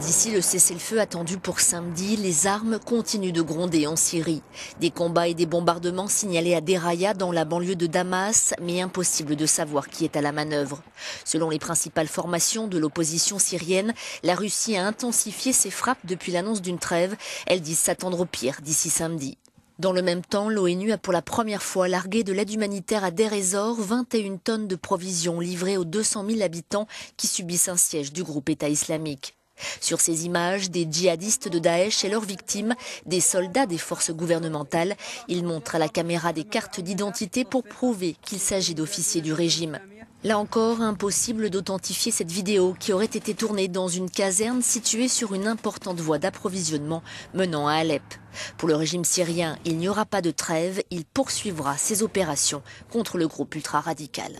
D'ici le cessez-le-feu attendu pour samedi, les armes continuent de gronder en Syrie. Des combats et des bombardements signalés à Deraya dans la banlieue de Damas, mais impossible de savoir qui est à la manœuvre. Selon les principales formations de l'opposition syrienne, la Russie a intensifié ses frappes depuis l'annonce d'une trêve. Elles disent s'attendre au pire d'ici samedi. Dans le même temps, l'ONU a pour la première fois largué de l'aide humanitaire à Deir Ezzor, 21 tonnes de provisions livrées aux 200 000 habitants qui subissent un siège du groupe État islamique. Sur ces images, des djihadistes de Daesh et leurs victimes, des soldats des forces gouvernementales, ils montrent à la caméra des cartes d'identité pour prouver qu'il s'agit d'officiers du régime. Là encore, impossible d'authentifier cette vidéo qui aurait été tournée dans une caserne située sur une importante voie d'approvisionnement menant à Alep. Pour le régime syrien, il n'y aura pas de trêve, il poursuivra ses opérations contre le groupe ultra-radical.